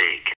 játék.